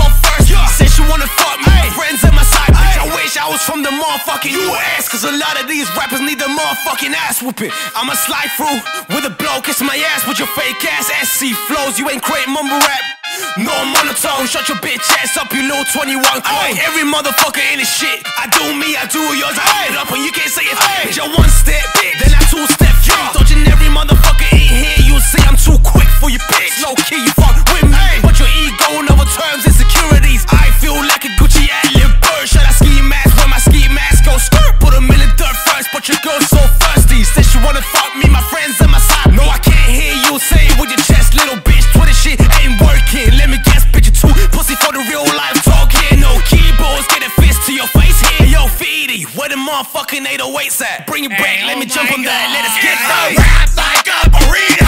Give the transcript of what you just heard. talk first. Said she wanna fuck me, friends at my side. Bitch, I wish I was from the motherfucking US, cause a lot of these rappers need the motherfucking ass whooping. I'ma slide through with a blow, kiss my ass with your fake ass SC flows. You ain't great mumble rap, no monotone. Shut your bitch ass up, you little 21 coin. Every motherfucker in this shit. I do me, I do yours. I end it up and you can't say it. Bitch, I one step, bitch, then I two step. Dodging every motherfucker in here. You say I'm too quick for you, bitch. Low key, you fuck with me, but your ego and other terms insecurities. I feel like a Gucci ad-lib bird. Should I ski mask? When my ski mask go skirt. Put a million dirt first, but your girl's so thirsty. Said she wanna fuck me, my friends and my side. No, I can't hear you say it with your chest, little bitch. Twitter shit ain't working. Let me guess, bitch, you're too pussy for the real life talk here. No keyboards, get a fist to your face here. Yo, Feedy, where the motherfucking 808's at? Bring it back, let me jump on that, let us get. Rap like a burrito.